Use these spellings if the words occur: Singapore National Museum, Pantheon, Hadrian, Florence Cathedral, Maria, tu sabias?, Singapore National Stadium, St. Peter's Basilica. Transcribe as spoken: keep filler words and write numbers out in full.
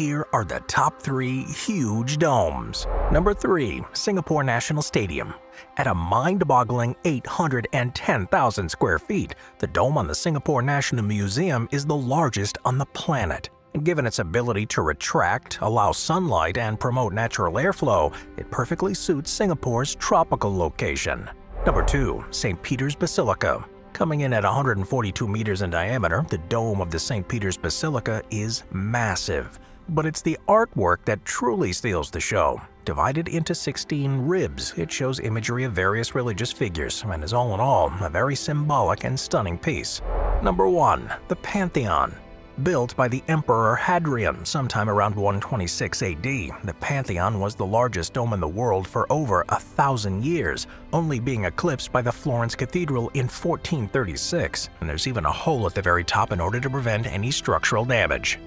here are the top three huge domes. Number three, Singapore National Stadium. At a mind-boggling eight hundred ten thousand square feet, the dome on the Singapore National Museum is the largest on the planet. Given its ability to retract, allow sunlight, and promote natural airflow, it perfectly suits Singapore's tropical location. Number two, Saint Peter's Basilica. Coming in at one hundred forty-two meters in diameter, the dome of the Saint Peter's Basilica is massive. But it's the artwork that truly steals the show. Divided into sixteen ribs, it shows imagery of various religious figures and is all in all a very symbolic and stunning piece. Number one, the Pantheon. Built by the Emperor Hadrian sometime around one twenty-six A D, the Pantheon was the largest dome in the world for over a thousand years, only being eclipsed by the Florence Cathedral in fourteen thirty-six, and there's even a hole at the very top in order to prevent any structural damage.